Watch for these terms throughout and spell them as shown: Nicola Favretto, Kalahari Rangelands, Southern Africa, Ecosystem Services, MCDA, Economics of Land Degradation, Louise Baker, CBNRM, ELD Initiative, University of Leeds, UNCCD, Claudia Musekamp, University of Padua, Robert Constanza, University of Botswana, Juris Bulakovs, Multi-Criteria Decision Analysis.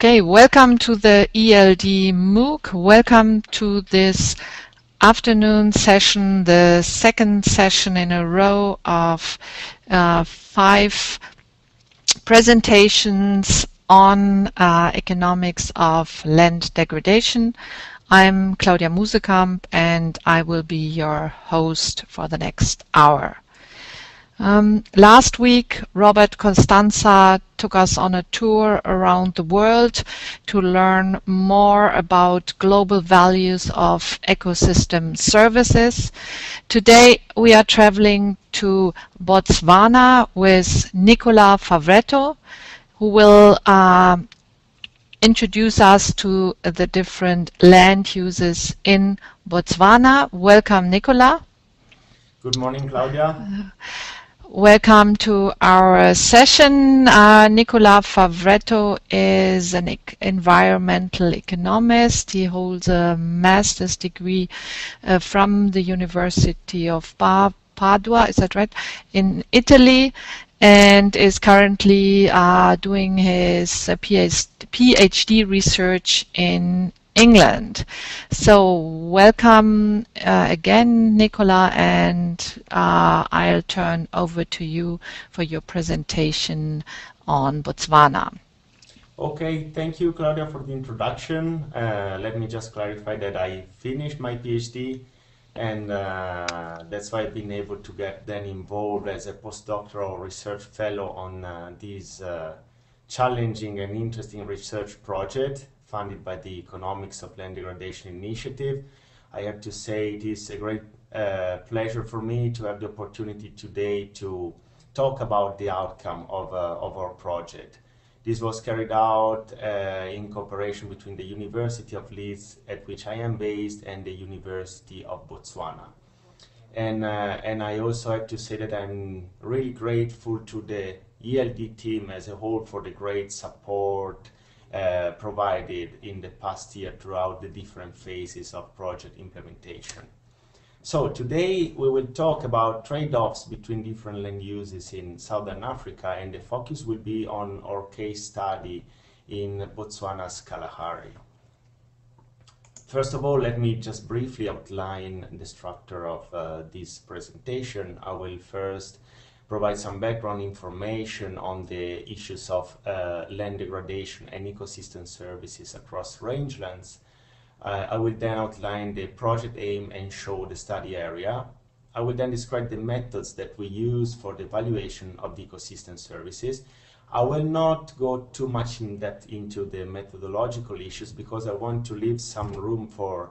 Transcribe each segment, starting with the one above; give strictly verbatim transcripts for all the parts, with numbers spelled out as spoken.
Okay, welcome to the E L D MOOC. Welcome to this afternoon session, the second session in a row of uh, five presentations on uh, economics of land degradation. I'm Claudia Musekamp and I will be your host for the next hour. Um, last week, Robert Constanza took us on a tour around the world to learn more about global values of ecosystem services. Today, we are traveling to Botswana with Nicola Favretto, who will uh, introduce us to the different land uses in Botswana. Welcome, Nicola. Good morning, Claudia. Uh, Welcome to our session. Uh, Nicola Favretto is an ec environmental economist. He holds a master's degree uh, from the University of Padua, is that right, in Italy, and is currently uh, doing his uh, PhD research in England. So welcome uh, again, Nicola, and uh, I'll turn over to you for your presentation on Botswana. Okay, thank you, Claudia, for the introduction. Uh, let me just clarify that I finished my PhD, and uh, that's why I've been able to get then involved as a postdoctoral research fellow on uh, these uh, challenging and interesting research project funded by the Economics of Land Degradation Initiative. I have to say it is a great uh, pleasure for me to have the opportunity today to talk about the outcome of, uh, of our project. This was carried out uh, in cooperation between the University of Leeds, at which I am based, and the University of Botswana. And, uh, and I also have to say that I'm really grateful to the E L D team as a whole for the great support Uh, provided in the past year throughout the different phases of project implementation. So today we will talk about trade-offs between different land uses in Southern Africa, and the focus will be on our case study in Botswana's Kalahari. First of all, let me just briefly outline the structure of uh, this presentation. I will first provide some background information on the issues of uh, land degradation and ecosystem services across rangelands. Uh, I will then outline the project aim and show the study area. I will then describe the methods that we use for the evaluation of the ecosystem services. I will not go too much in depth into the methodological issues because I want to leave some room for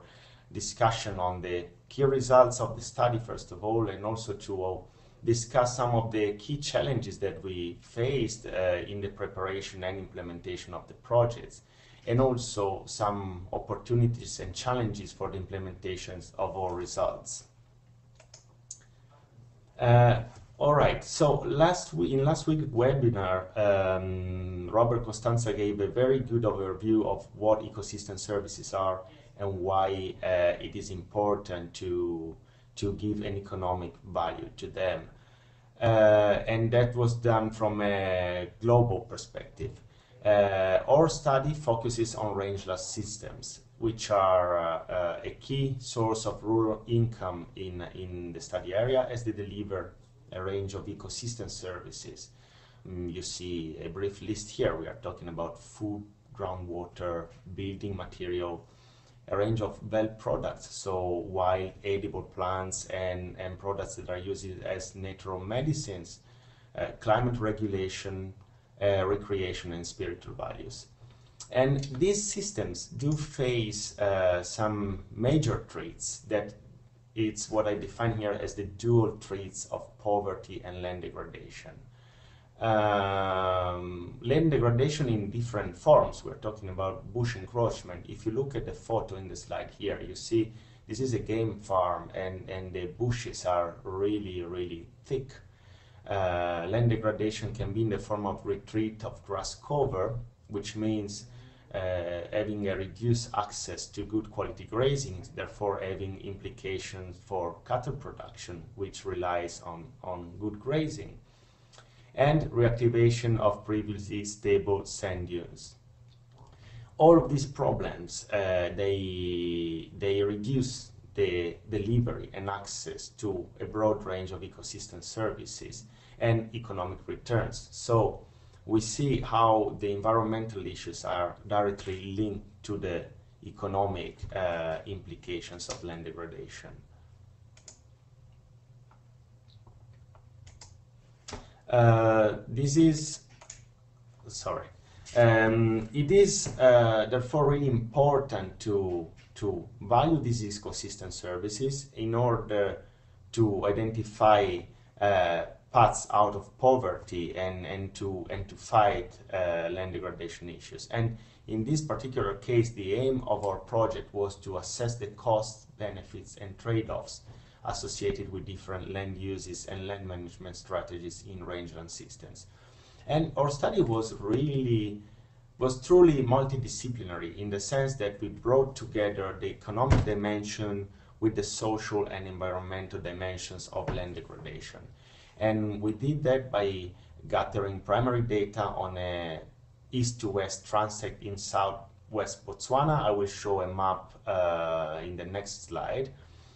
discussion on the key results of the study, first of all, and also to uh, discuss some of the key challenges that we faced uh, in the preparation and implementation of the projects, and also some opportunities and challenges for the implementations of our results. Uh, all right, so last week, in last week's webinar, um, Robert Constanza gave a very good overview of what ecosystem services are and why uh, it is important to to give an economic value to them. Uh, and that was done from a global perspective. Uh, our study focuses on rangeland systems, which are uh, uh, a key source of rural income in, in the study area, as they deliver a range of ecosystem services. Um, you see a brief list here. We are talking about food, groundwater, building material, a range of wild products, so wild edible plants and, and products that are used as natural medicines, uh, climate regulation, uh, recreation and spiritual values. And these systems do face uh, some major threats that it's what I define here as the dual threats of poverty and land degradation. Um, land degradation in different forms. We're talking about bush encroachment. If you look at the photo in the slide here, you see this is a game farm, and, and the bushes are really, really thick. Uh, land degradation can be in the form of retreat of grass cover, which means uh, having a reduced access to good quality grazing, therefore having implications for cattle production, which relies on, on good grazing, and reactivation of previously stable sand dunes. all of these problems, uh, they, they reduce the delivery and access to a broad range of ecosystem services and economic returns. So we see how the environmental issues are directly linked to the economic uh, implications of land degradation. Uh, this is, sorry, um, it is uh, therefore really important to, to value these ecosystem services in order to identify uh, paths out of poverty and, and, to, and to fight uh, land degradation issues. And in this particular case, the aim of our project was to assess the costs, benefits, and trade-offs associated with different land uses and land management strategies in rangeland systems. And our study was really, was truly multidisciplinary in the sense that we brought together the economic dimension with the social and environmental dimensions of land degradation. And we did that by gathering primary data on a east to west transect in southwest Botswana. I will show a map uh, in the next slide,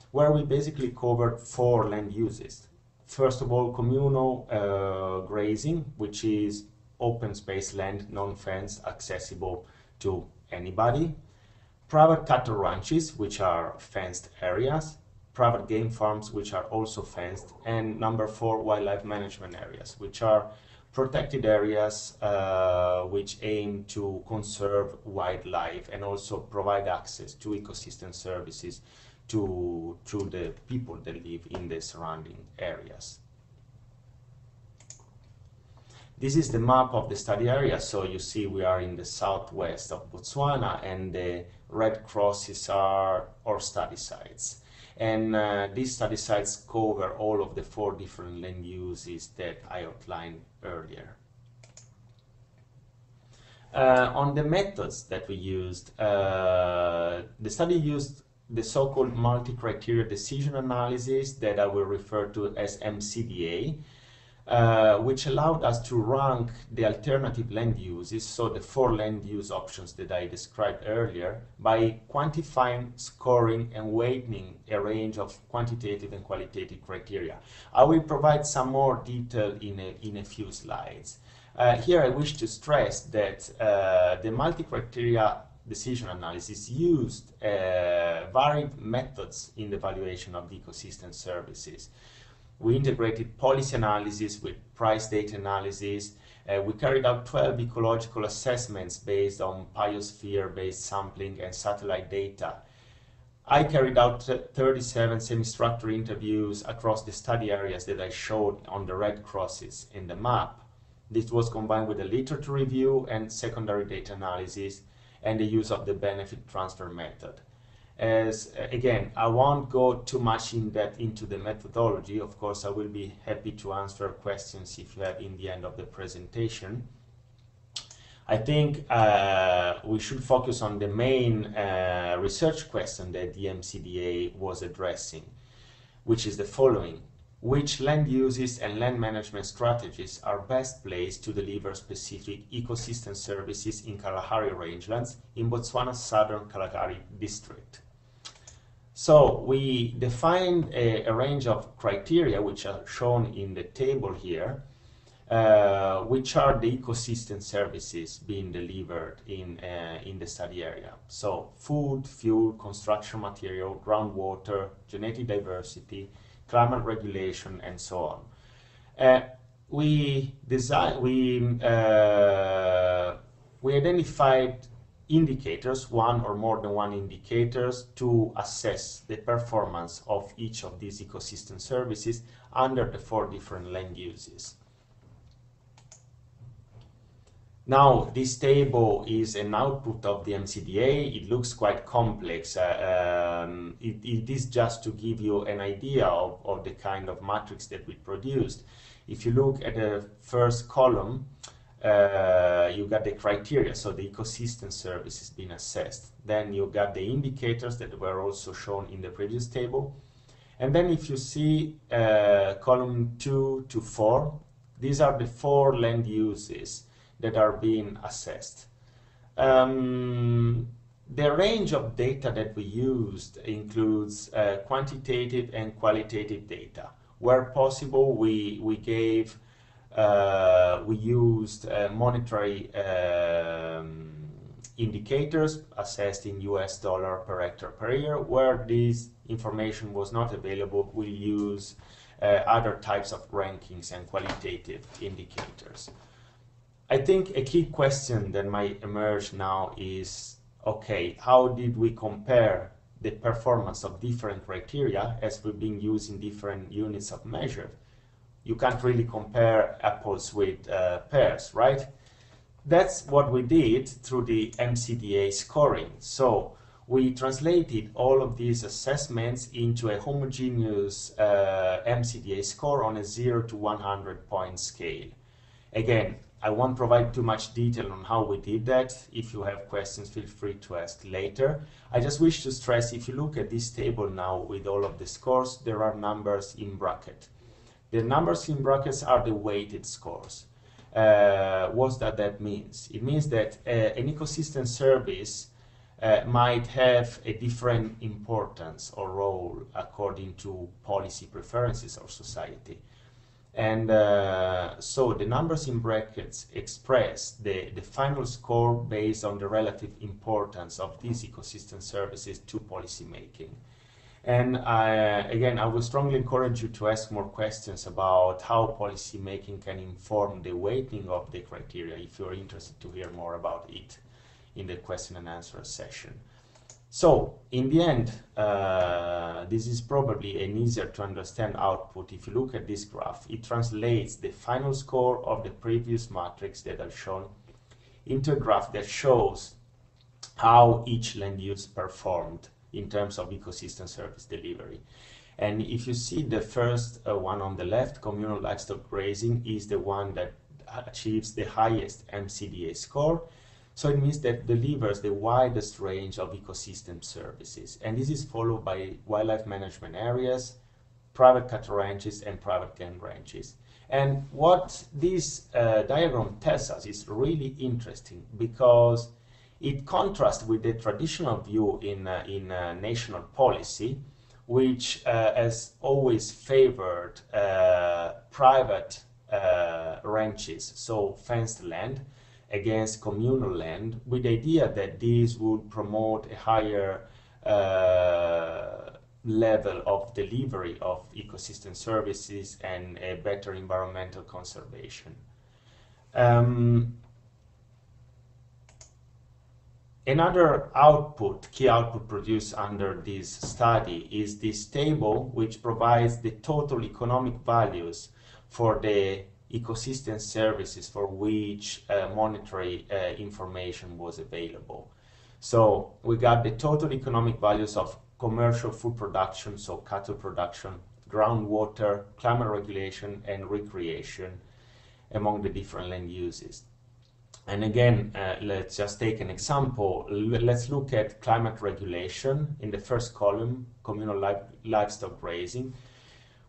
where we basically covered four land uses. First of all, communal uh, grazing, which is open space land, non-fenced, accessible to anybody. Private cattle ranches, which are fenced areas. Private game farms, which are also fenced. And number four, wildlife management areas, which are protected areas uh, which aim to conserve wildlife and also provide access to ecosystem services to, to the people that live in the surrounding areas. This is the map of the study area. So you see we are in the southwest of Botswana, and the red crosses are our study sites. And uh, these study sites cover all of the four different land uses that I outlined earlier. Uh, on the methods that we used, uh, the study used the so-called Multi-Criteria Decision Analysis that I will refer to as M C D A, uh, which allowed us to rank the alternative land uses, so the four land use options that I described earlier, by quantifying, scoring, and weighting a range of quantitative and qualitative criteria. I will provide some more detail in a, in a few slides. Uh, here I wish to stress that uh, the multi-criteria decision analysis used uh, varied methods in the evaluation of the ecosystem services. We integrated policy analysis with price data analysis. Uh, we carried out twelve ecological assessments based on biosphere-based sampling and satellite data. I carried out thirty-seven semi-structured interviews across the study areas that I showed on the red crosses in the map. This was combined with a literature review and secondary data analysis and the use of the benefit transfer method. As again, I won't go too much in depth into the methodology. Of course, I will be happy to answer questions if you have in the end of the presentation. I think uh, we should focus on the main uh, research question that the M C D A was addressing, which is the following: which land uses and land management strategies are best placed to deliver specific ecosystem services in Kalahari Rangelands in Botswana's southern Kalahari district? So we defined a, a range of criteria, which are shown in the table here, uh, which are the ecosystem services being delivered in, uh, in the study area. So food, fuel, construction material, groundwater, genetic diversity, climate regulation, and so on. Uh, we, design, we, uh, we identified indicators, one or more than one indicators, to assess the performance of each of these ecosystem services under the four different land uses. Now, this table is an output of the M C D A. It looks quite complex. Uh, um, it, it is just to give you an idea of, of the kind of matrix that we produced. If you look at the first column, Uh, you got the criteria, so the ecosystem services being assessed. Then you got the indicators that were also shown in the previous table. And then if you see uh, column two to four, these are the four land uses that are being assessed. Um, the range of data that we used includes uh, quantitative and qualitative data. Where possible, we, we gave, uh, we used uh, monetary um, indicators assessed in U S dollar per hectare per year. Where this information was not available, we use uh, other types of rankings and qualitative indicators. I think a key question that might emerge now is, okay, how did we compare the performance of different criteria as we've been using different units of measure? You can't really compare apples with uh, pears, right? That's what we did through the M C D A scoring. So we translated all of these assessments into a homogeneous uh, M C D A score on a zero to one hundred point scale. Again, I won't provide too much detail on how we did that. If you have questions, feel free to ask later. I just wish to stress, if you look at this table now with all of the scores, there are numbers in bracket. The numbers in brackets are the weighted scores. Uh, what that, that means? It means that uh, an ecosystem service uh, might have a different importance or role according to policy preferences or society. And uh, so the numbers in brackets express the, the final score based on the relative importance of these ecosystem services to policy making. And I, again, I will strongly encourage you to ask more questions about how policy making can inform the weighting of the criteria if you're interested to hear more about it in the question and answer session. So, in the end, uh, this is probably an easier to understand output. If you look at this graph, it translates the final score of the previous matrix that I've shown into a graph that shows how each land use performed in terms of ecosystem service delivery. And if you see the first uh, one on the left, communal livestock grazing is the one that achieves the highest M C D A score. So it means that delivers the widest range of ecosystem services. And this is followed by wildlife management areas, private cattle ranches, and private game ranches. And what this uh, diagram tells us is really interesting because it contrasts with the traditional view in, uh, in uh, national policy, which uh, has always favored uh, private uh, ranches, so fenced land, against communal land, with the idea that these would promote a higher uh, level of delivery of ecosystem services and a better environmental conservation. Um, another output, key output produced under this study is this table, which provides the total economic values for the ecosystem services for which uh, monetary uh, information was available. So we got the total economic values of commercial food production, so cattle production, groundwater, climate regulation, and recreation among the different land uses. And again, uh, let's just take an example. L let's look at climate regulation. In the first column, communal li livestock grazing,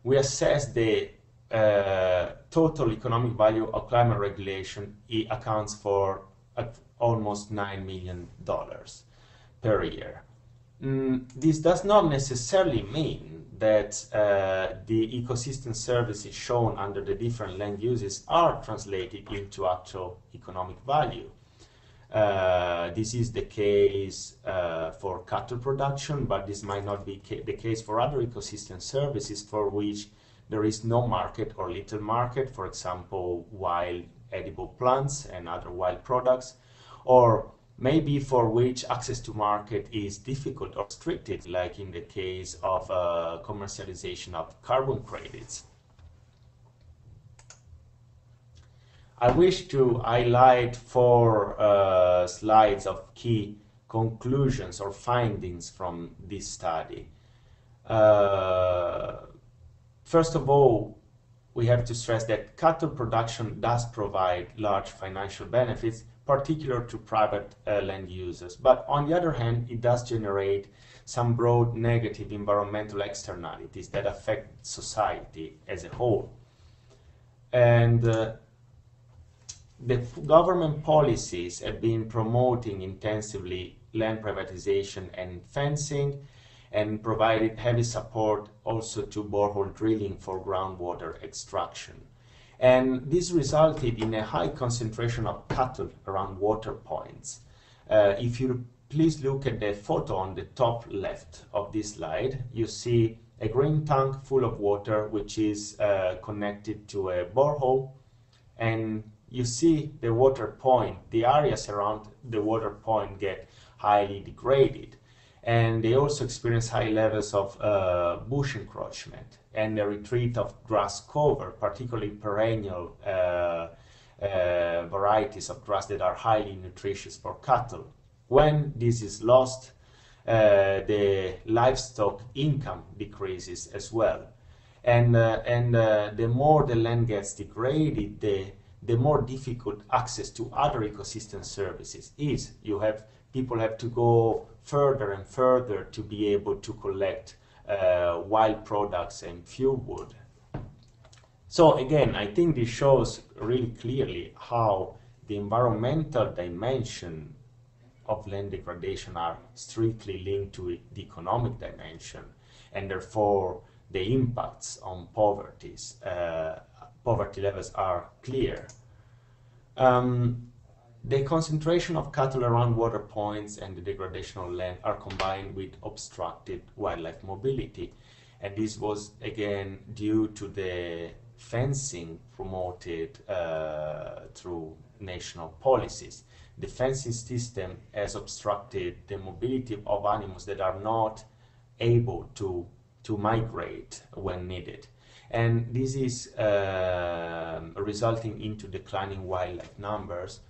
we assess the Uh, total economic value of climate regulation. It accounts for uh, almost nine million dollars per year. Mm, this does not necessarily mean that uh, the ecosystem services shown under the different land uses are translated into actual economic value. Uh, this is the case uh, for cattle production, but this might not be ca the case for other ecosystem services for which there is no market or little market, for example, wild edible plants and other wild products, or maybe for which access to market is difficult or restricted, like in the case of uh, commercialization of carbon credits. I wish to highlight four uh, slides of key conclusions or findings from this study. Uh, First of all, we have to stress that cattle production does provide large financial benefits, particular to private uh, land users. But on the other hand, it does generate some broad negative environmental externalities that affect society as a whole. And uh, the government policies have been promoting intensively land privatization and fencing, and provided heavy support also to borehole drilling for groundwater extraction. And this resulted in a high concentration of cattle around water points. Uh, if you please look at the photo on the top left of this slide, you see a green tank full of water which is uh, connected to a borehole, and you see the water point, the areas around the water point get highly degraded, and they also experience high levels of uh, bush encroachment and the retreat of grass cover, particularly perennial uh, uh, varieties of grass that are highly nutritious for cattle. When this is lost, uh, the livestock income decreases as well. And, uh, and uh, the more the land gets degraded, the, the more difficult access to other ecosystem services is. You have people have to go further and further to be able to collect uh, wild products and fuel wood. So again, I think this shows really clearly how the environmental dimension of land degradation are strictly linked to the economic dimension, and therefore the impacts on poverties, uh, poverty levels are clear. Um, The concentration of cattle around water points and the degradation of land are combined with obstructed wildlife mobility. And this was, again, due to the fencing promoted uh, through national policies. The fencing system has obstructed the mobility of animals that are not able to, to migrate when needed. And this is uh, resulting into declining wildlife numbers,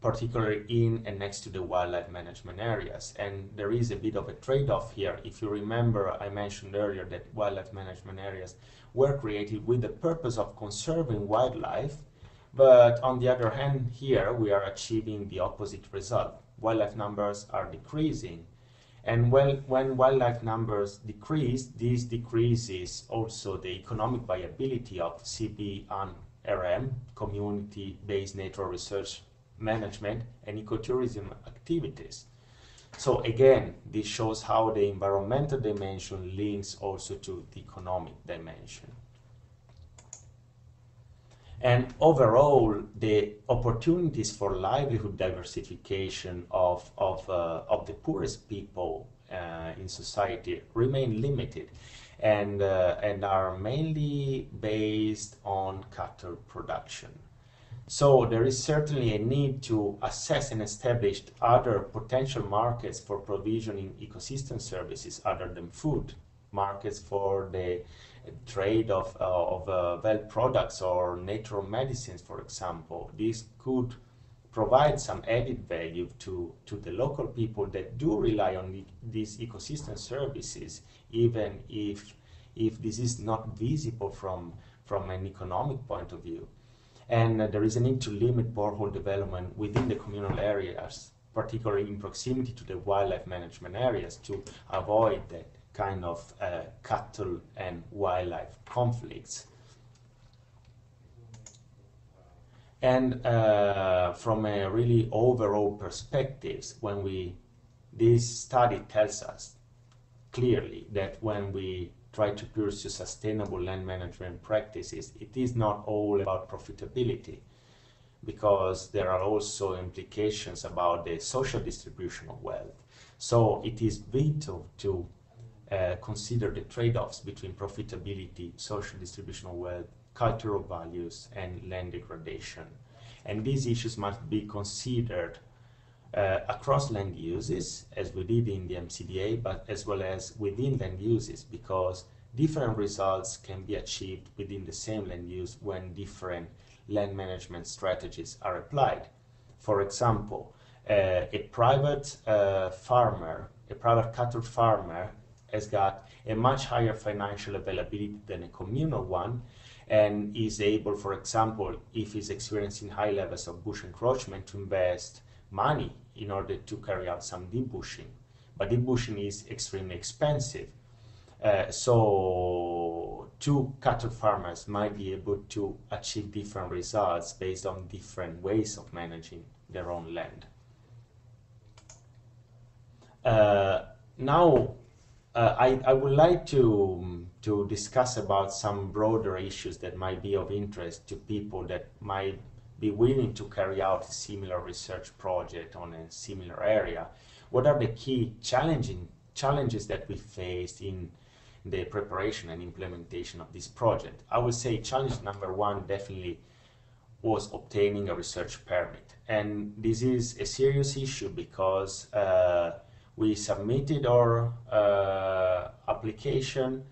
particularly in and next to the wildlife management areas. And there is a bit of a trade-off here. If you remember, I mentioned earlier that wildlife management areas were created with the purpose of conserving wildlife, but on the other hand, here we are achieving the opposite result. Wildlife numbers are decreasing, and when, when wildlife numbers decrease, this decreases also the economic viability of C B N R M, community-based natural research management and ecotourism activities. So again, this shows how the environmental dimension links also to the economic dimension. And overall, the opportunities for livelihood diversification of, of, uh, of the poorest people uh, in society remain limited, and, uh, and are mainly based on cattle production. So there is certainly a need to assess and establish other potential markets for provisioning ecosystem services other than food, markets for the trade of, uh, of uh, well products or natural medicines, for example. This could provide some added value to, to the local people that do rely on the, these ecosystem services, even if, if this is not visible from, from an economic point of view. And uh, there is a need to limit borehole development within the communal areas, particularly in proximity to the wildlife management areas, to avoid that kind of uh, cattle and wildlife conflicts. And uh, from a really overall perspective, when we, this study tells us clearly that when we try to pursue sustainable land management practices, it is not all about profitability, because there are also implications about the social distribution of wealth. So it is vital to uh, consider the trade-offs between profitability, social distribution of wealth, cultural values, and land degradation. And these issues must be considered Uh, across land uses, as we did in the M C D A, but as well as within land uses, because different results can be achieved within the same land use when different land management strategies are applied. For example, uh, a private uh, farmer, a private cattle farmer has got a much higher financial availability than a communal one, and is able, for example, if he's experiencing high levels of bush encroachment, to invest money in order to carry out some debushing, but debushing is extremely expensive. Uh, so two cattle farmers might be able to achieve different results based on different ways of managing their own land. Uh, now, uh, I, I would like to, to discuss about some broader issues that might be of interest to people that might be willing to carry out a similar research project on a similar area. What are the key challenging challenges that we faced in the preparation and implementation of this project? I would say challenge number one definitely was obtaining a research permit. And this is a serious issue because uh, we submitted our uh, application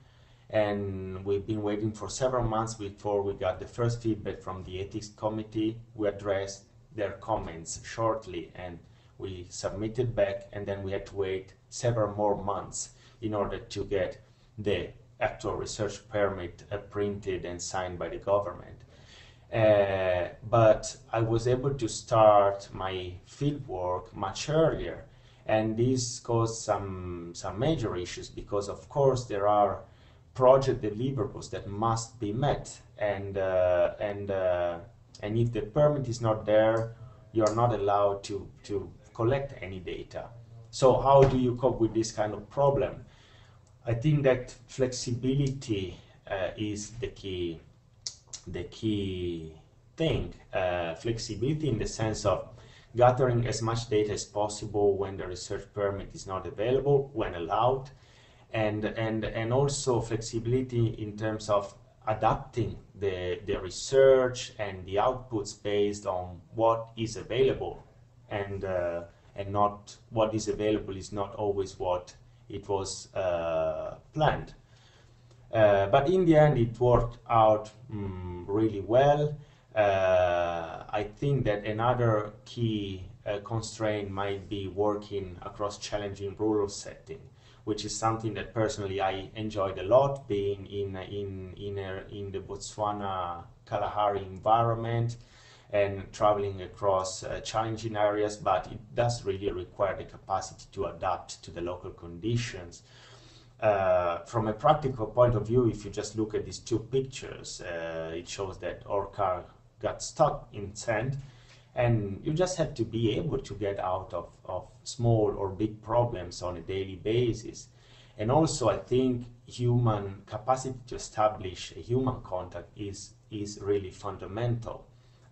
and we've been waiting for several months before we got the first feedback from the ethics committee. We addressed their comments shortly and we submitted back, and then we had to wait several more months in order to get the actual research permit uh, printed and signed by the government. Uh, but I was able to start my field work much earlier, and this caused some, some major issues because, of course, there are project deliverables that must be met, and, uh, and, uh, and if the permit is not there, you're not allowed to, to collect any data. So how do you cope with this kind of problem? I think that flexibility uh, is the key, the key thing. Uh, flexibility in the sense of gathering as much data as possible when the research permit is not available, when allowed, and and and also flexibility in terms of adapting the the research and the outputs based on what is available, and uh, and not what is available is not always what it was uh, planned. Uh, but in the end, it worked out um, really well. Uh, I think that another key uh, constraint might be working across challenging rural setting, which is something that personally I enjoyed a lot, being in, in, in, a, in the Botswana Kalahari environment and traveling across uh, challenging areas, but it does really require the capacity to adapt to the local conditions. Uh, from a practical point of view, if you just look at these two pictures, uh, it shows that our car got stuck in sand, and you just have to be able to get out of, of small or big problems on a daily basis. And also, I think human capacity to establish a human contact is, is really fundamental.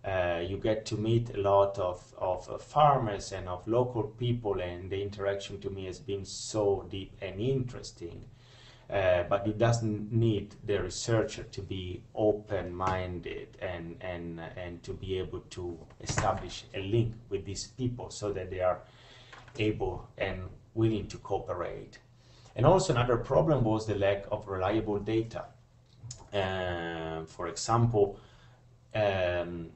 Uh, you get to meet a lot of, of uh, farmers and of local people, and the interaction to me has been so deep and interesting. Uh, but it doesn't need the researcher to be open-minded and, and, and to be able to establish a link with these people so that they are able and willing to cooperate. And also another problem was the lack of reliable data. Uh, for example, um,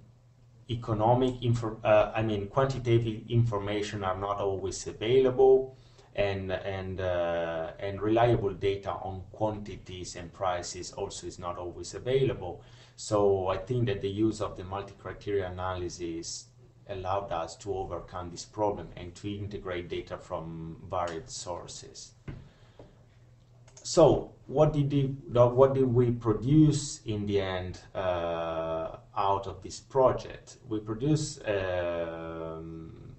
economic info, uh, I mean, quantitative information are not always available, and and uh, and reliable data on quantities and prices also is not always available. So I think that the use of the multi-criteria analysis allowed us to overcome this problem and to integrate data from varied sources. So what did we, what did we produce in the end uh, out of this project? We produced uh,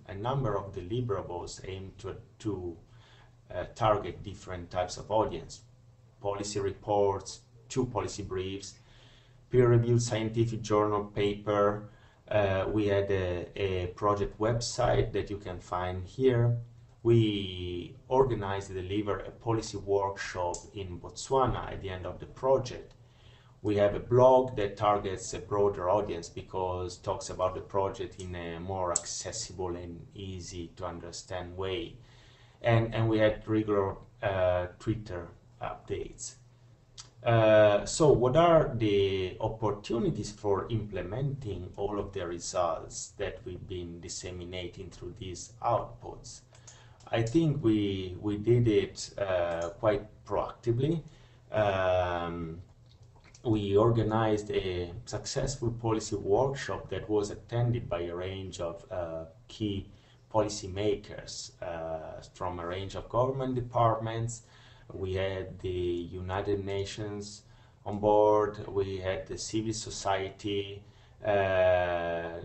a number of deliverables aimed to, to uh, target different types of audience: policy reports, two policy briefs, peer-reviewed scientific journal paper. Uh, we had a, a project website that you can find here. We organized and delivered a policy workshop in Botswana at the end of the project. We have a blog that targets a broader audience because it talks about the project in a more accessible and easy to understand way. And, and we had regular uh, Twitter updates. Uh, so what are the opportunities for implementing all of the results that we've been disseminating through these outputs? I think we, we did it uh, quite proactively. Um, we organized a successful policy workshop that was attended by a range of uh, key policymakers uh, from a range of government departments. We had the United Nations on board. We had the civil society. Uh,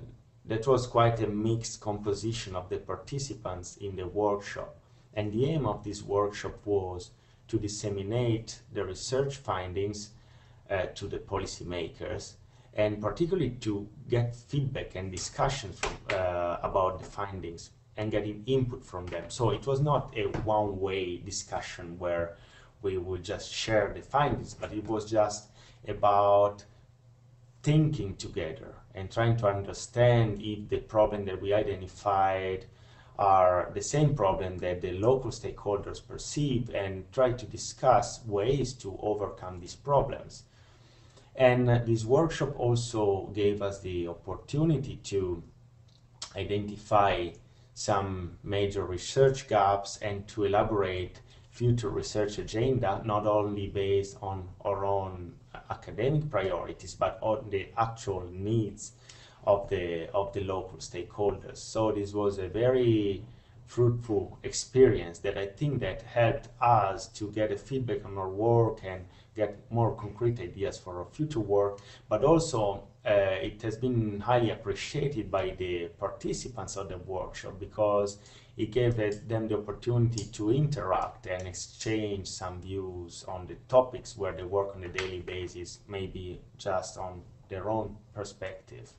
that was quite a mixed composition of the participants in the workshop. And the aim of this workshop was to disseminate the research findings uh, to the policymakers, and particularly to get feedback and discussions from, uh, about the findings and getting input from them. So it was not a one-way discussion where we would just share the findings, but it was just about thinking together and trying to understand if the problem that we identified are the same problem that the local stakeholders perceive, and try to discuss ways to overcome these problems. And this workshop also gave us the opportunity to identify some major research gaps and to elaborate future research agenda, not only based on our own academic priorities, but on the actual needs of the of the local stakeholders. So this was a very fruitful experience that I think that helped us to get a feedback on our work and get more concrete ideas for our future work, but also uh, it has been highly appreciated by the participants of the workshop, because it gave them the opportunity to interact and exchange some views on the topics where they work on a daily basis, maybe just on their own perspective.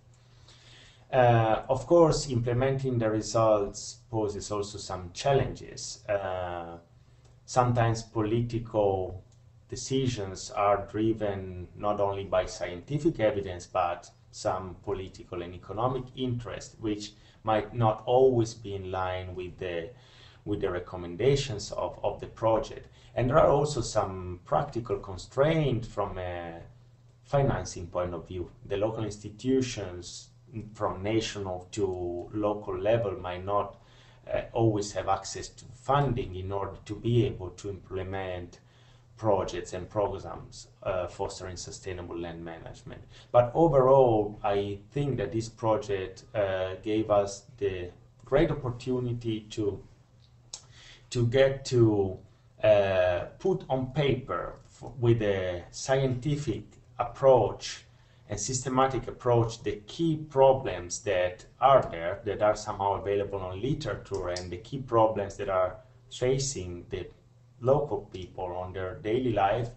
Uh, of course, implementing the results poses also some challenges. Uh, sometimes political decisions are driven not only by scientific evidence, but some political and economic interest, which might not always be in line with the with the recommendations of, of the project. And there are also some practical constraints from a financing point of view. The local institutions, from national to local level, might not uh, always have access to funding in order to be able to implement projects and programs uh, fostering sustainable land management. But overall, I think that this project uh, gave us the great opportunity to to get to uh, put on paper, for, with a scientific approach and systematic approach, the key problems that are there, that are somehow available on literature, and the key problems that are facing the local people on their daily life,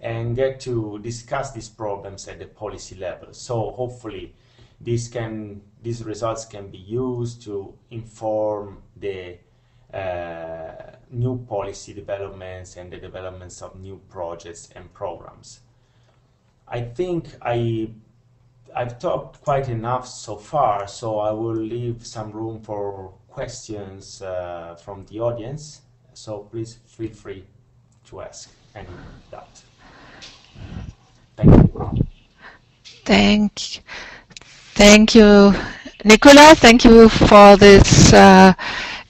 and get to discuss these problems at the policy level. So hopefully this can, these results can be used to inform the uh, new policy developments and the developments of new projects and programs. I think I, I've talked quite enough so far, so I will leave some room for questions uh, from the audience. So please feel free to ask any of that. Thank you. Thank, thank you, Nicola. Thank you for this uh,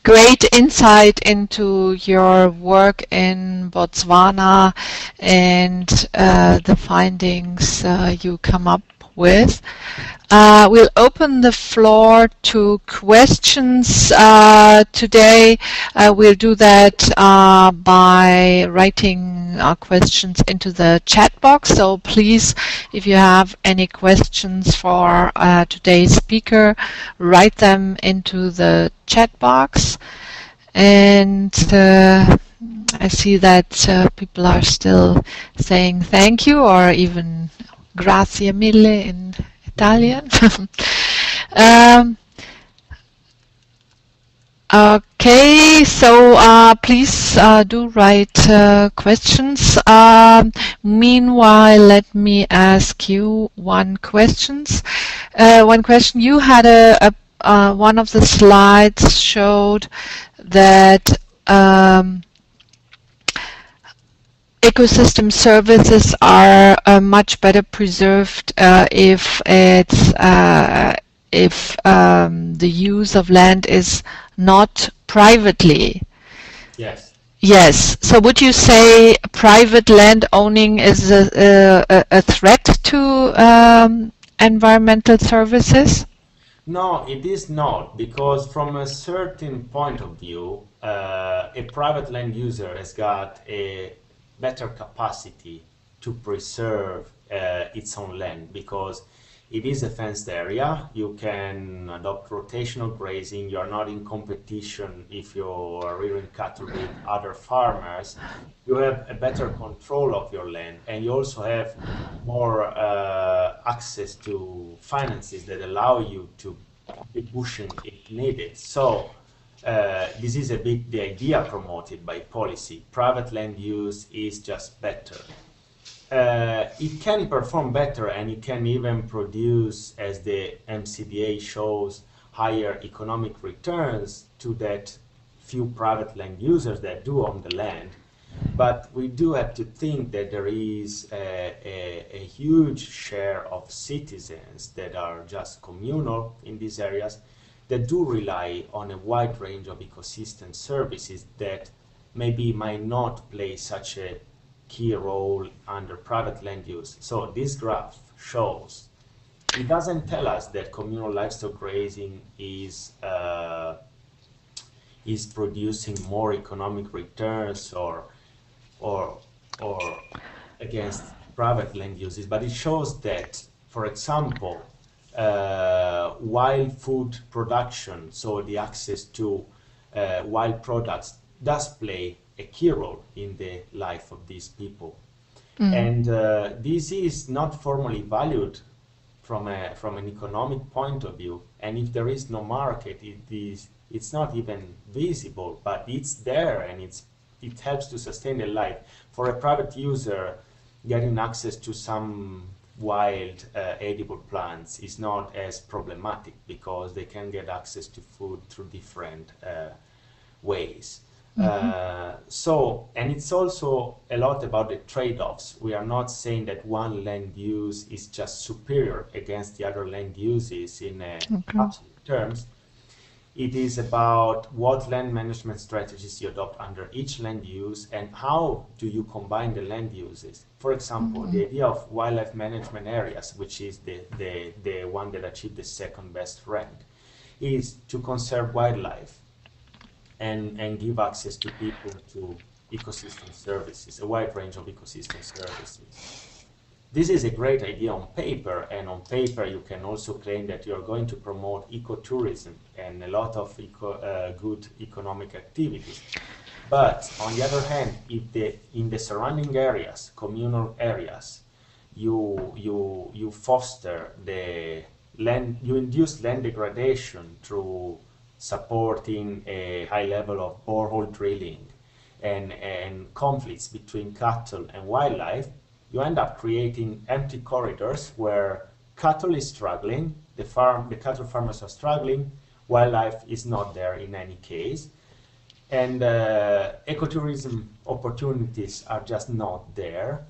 great insight into your work in Botswana and uh, the findings uh, you come up with. Uh, we'll open the floor to questions uh, today. Uh, we'll do that uh, by writing our questions into the chat box. So please, if you have any questions for uh, today's speaker, write them into the chat box. And uh, I see that uh, people are still saying thank you, or even grazie mille in Italian. um, okay, so uh, please uh, do write uh, questions. Um, meanwhile, let me ask you one questions. Uh, one question. You had a, a uh, one of the slides showed that Um, ecosystem services are uh, much better preserved uh, if it's uh, if um, the use of land is not privately. Yes. Yes. So would you say private land owning is a, a, a threat to um, environmental services? No, it is not, because from a certain point of view, uh, a private land user has got a better capacity to preserve uh, its own land, because it is a fenced area. You can adopt rotational grazing. You are not in competition if you are rearing cattle with other farmers. You have a better control of your land, and you also have more uh, access to finances that allow you to be pushing if needed. So uh, this is a bit the idea promoted by policy. Private land use is just better. Uh, it can perform better, and it can even produce, as the M C D A shows, higher economic returns to that few private land users that do own the land. But we do have to think that there is a, a, a huge share of citizens that are just communal in these areas, that do rely on a wide range of ecosystem services that maybe might not play such a key role under private land use. So this graph shows, it doesn't tell us that communal livestock grazing is uh, is producing more economic returns or or or against private land uses, but it shows that, for example, uh, wild food production, so the access to uh, wild products, does play a key role in the life of these people. Mm. And uh, this is not formally valued from a from an economic point of view, and if there is no market, it is it's not even visible, but it's there, and it's it helps to sustain a life. For a private user, getting access to some wild uh, edible plants is not as problematic, because they can get access to food through different uh, ways. Mm-hmm. uh, so, and it's also a lot about the trade-offs. We are not saying that one land use is just superior against the other land uses in uh, okay. absolute terms. It is about what land management strategies you adopt under each land use, and how do you combine the land uses. For example, mm-hmm. the idea of wildlife management areas, which is the, the, the one that achieved the second best rank, is to conserve wildlife and, and give access to people to ecosystem services, a wide range of ecosystem services. This is a great idea on paper, and on paper you can also claim that you're going to promote ecotourism and a lot of eco, uh, good economic activities. But on the other hand, if the, in the surrounding areas, communal areas, you, you, you foster the land, you induce land degradation through supporting a high level of borehole drilling and, and conflicts between cattle and wildlife, you end up creating empty corridors where cattle is struggling, the, farm, the cattle farmers are struggling, wildlife is not there in any case, and uh, ecotourism opportunities are just not there.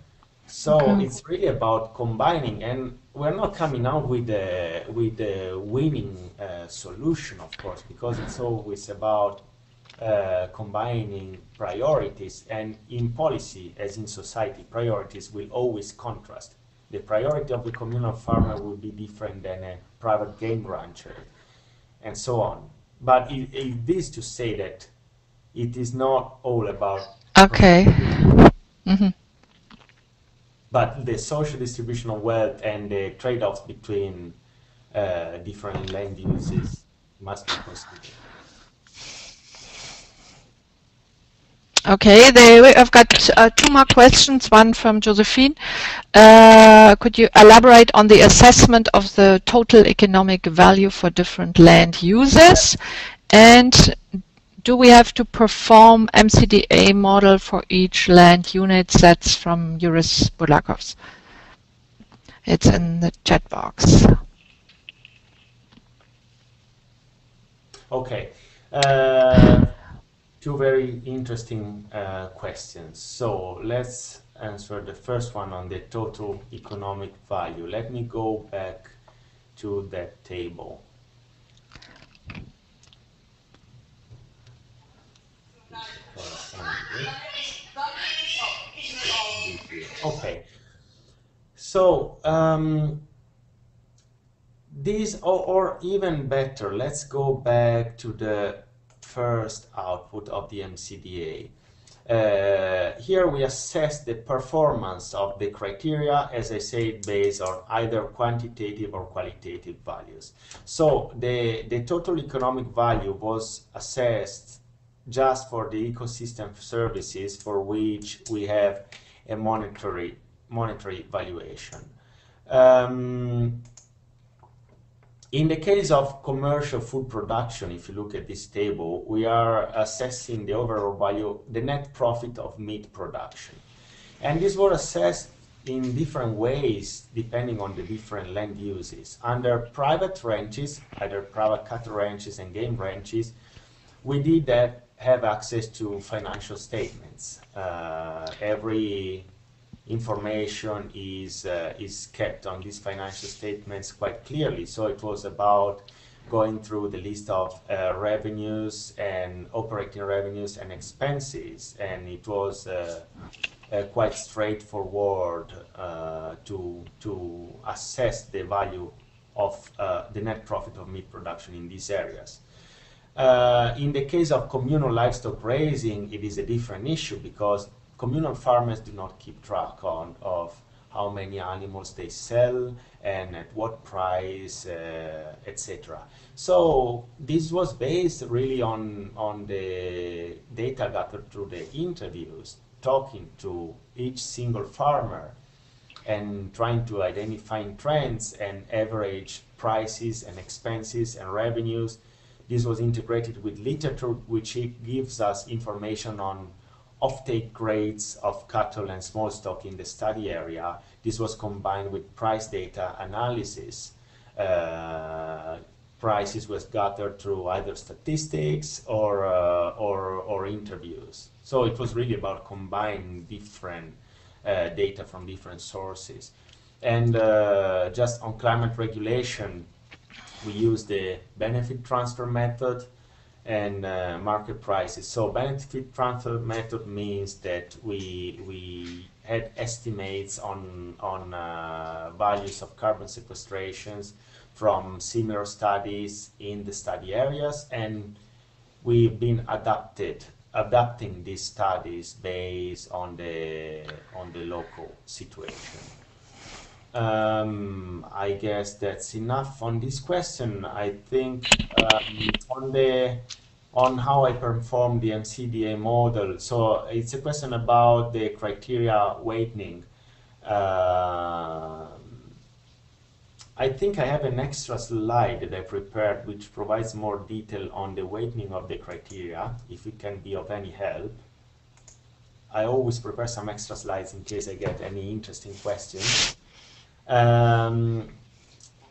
So okay. it's really about combining, and we're not coming out with a, with a winning uh, solution, of course, because it's always about uh, combining priorities, and in policy, as in society, priorities will always contrast. The priority of the communal farmer will be different than a private game rancher, and so on. But it, it is to say that it is not all about... Okay. Mm-hmm. But the social distribution of wealth and the trade-offs between uh, different land uses must be considered. Okay, they, I've got uh, two more questions, one from Josephine. Uh, could you elaborate on the assessment of the total economic value for different land uses? And do we have to perform M C D A model for each land unit? That's from Juris Bulakovs. It's in the chat box. Okay, uh, two very interesting uh, questions. So let's answer the first one on the total economic value. Let me go back to that table. Okay, so um, these, or, or even better, let's go back to the first output of the M C D A. Uh, here we assess the performance of the criteria, as I said, based on either quantitative or qualitative values. So the, the total economic value was assessed just for the ecosystem services for which we have a monetary, monetary valuation. Um, In the case of commercial food production, if you look at this table, we are assessing the overall value, the net profit of meat production. And this was assessed in different ways depending on the different land uses. Under private ranches, either private cattle ranches and game ranches, we did that have access to financial statements. Uh, every information is uh, is kept on these financial statements quite clearly, so it was about going through the list of uh, revenues and operating revenues and expenses, and it was uh, uh, quite straightforward uh, to to assess the value of uh, the net profit of meat production in these areas. Uh, in the case of communal livestock raising, it is a different issue because communal farmers do not keep track on of how many animals they sell and at what price, uh, et cetera. So this was based really on on the data gathered through the interviews, talking to each single farmer and trying to identify trends and average prices and expenses and revenues. This was integrated with literature, which it gives us information on offtake rates of cattle and small stock in the study area. This was combined with price data analysis. Uh, prices was gathered through either statistics or, uh, or, or interviews. So it was really about combining different uh, data from different sources. And uh, just on climate regulation, we used the benefit transfer method and uh, market prices. So benefit transfer method means that we we had estimates on on uh, values of carbon sequestrations from similar studies in the study areas, and we've been adapted adapting these studies based on the on the local situation. Um, I guess that's enough on this question. I think um, on the on how I perform the M C D A model. So it's a question about the criteria weighting. Uh, I think I have an extra slide that I prepared which provides more detail on the weighting of the criteria, if it can be of any help. I always prepare some extra slides in case I get any interesting questions. Um,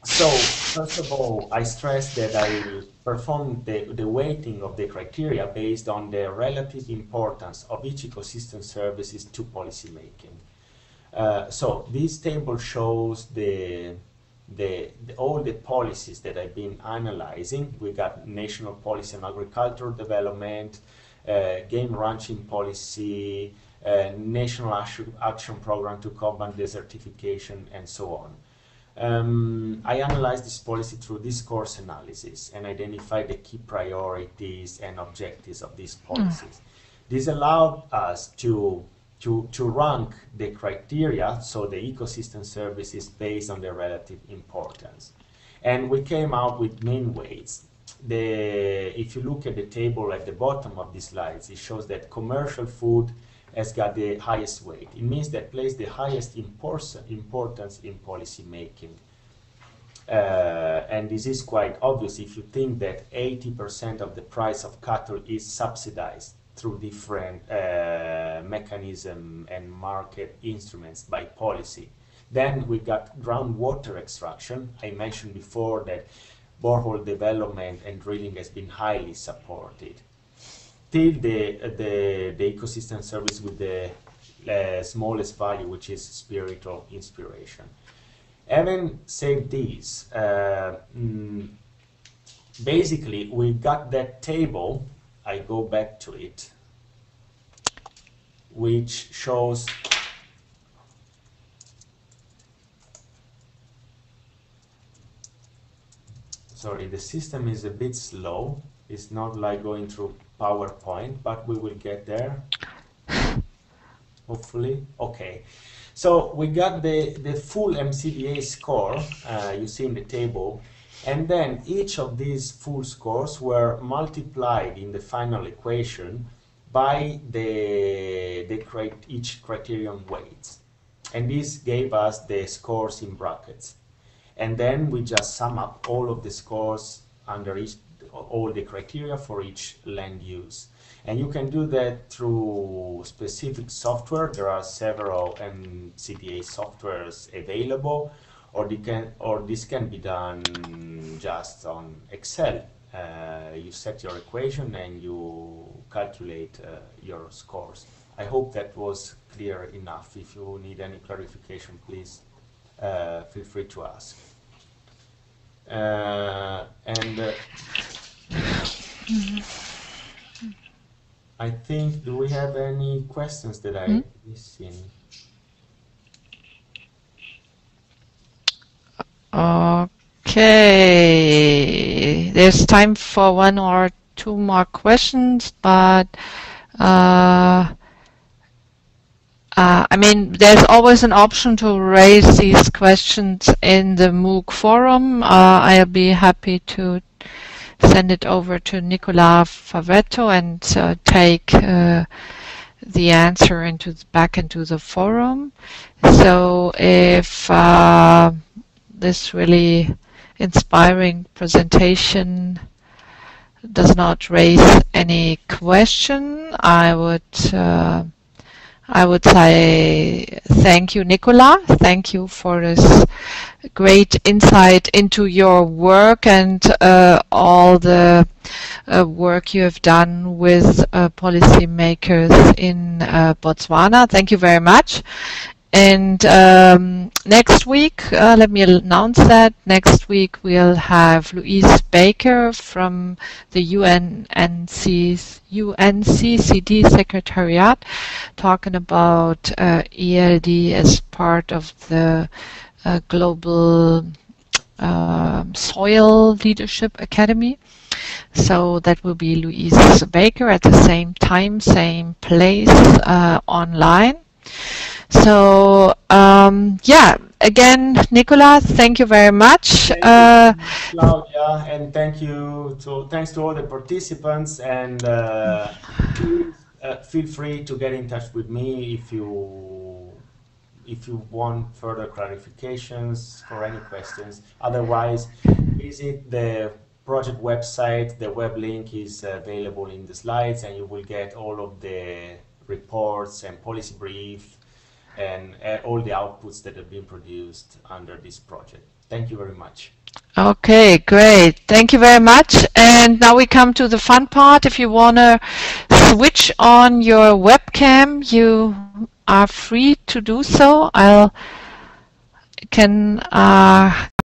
so, first of all, I stress that I performed the, the weighting of the criteria based on the relative importance of each ecosystem services to policy making. Uh, so, this table shows the, the, the, all the policies that I've been analyzing. We got national policy on agricultural development, uh, game ranching policy, Uh, national action, action program to combat desertification, and so on. Um, I analyzed this policy through discourse analysis and identified the key priorities and objectives of these policies. Mm. This allowed us to, to, to rank the criteria, so the ecosystem services, based on their relative importance. And we came out with mean weights. The, if you look at the table at the bottom of these slides, it shows that commercial food has got the highest weight. It means that plays the highest importance in policy making. Uh, and this is quite obvious if you think that eighty percent of the price of cattle is subsidized through different uh, mechanisms and market instruments by policy. Then we got groundwater extraction. I mentioned before that borehole development and drilling has been highly supported. Still, the, the, the ecosystem service with the uh, smallest value, which is spiritual inspiration. Having said this, uh, mm, basically, we got that table, I go back to it, which shows sorry, the system is a bit slow. It's not like going through PowerPoint, but we will get there. hopefully. Okay, so we got the, the full M C D A score, uh, you see in the table, and then each of these full scores were multiplied in the final equation by the, the cri each criterion weights. And this gave us the scores in brackets. And then we just sum up all of the scores under each, all the criteria for each land use. And you can do that through specific software. There are several M C D A softwares available, or, they can, or this can be done just on Excel. Uh, you set your equation and you calculate uh, your scores. I hope that was clear enough. If you need any clarification, please uh, feel free to ask. Uh, and uh, I think, do we have any questions that I mm-hmm. missing? Okay, there's time for one or two more questions, but uh, Uh, I mean, there's always an option to raise these questions in the MOOC forum. Uh, I'll be happy to send it over to Nicola Favretto and uh, take uh, the answer into the, back into the forum. So if uh, this really inspiring presentation does not raise any question, I would uh, I would say thank you, Nicola. Thank you for this great insight into your work and uh, all the uh, work you have done with uh, policymakers in uh, Botswana. Thank you very much. And um, next week, uh, let me announce that, next week we'll have Louise Baker from the U N C C D Secretariat talking about uh, E L D as part of the uh, Global uh, Soil Leadership Academy. So that will be Louise Baker at the same time, same place, uh, online. So um, yeah, again, Nicola, thank you very much. Thank uh, you, Claudia, and thank you to thanks to all the participants. And uh, please, uh, feel free to get in touch with me if you if you want further clarifications or any questions. Otherwise, visit the project website. The web link is available in the slides, and you will get all of the reports and policy brief and uh, all the outputs that have been produced under this project. Thank you very much. Okay, great. Thank you very much. And now we come to the fun part. If you want to switch on your webcam, you are free to do so. I'll can uh,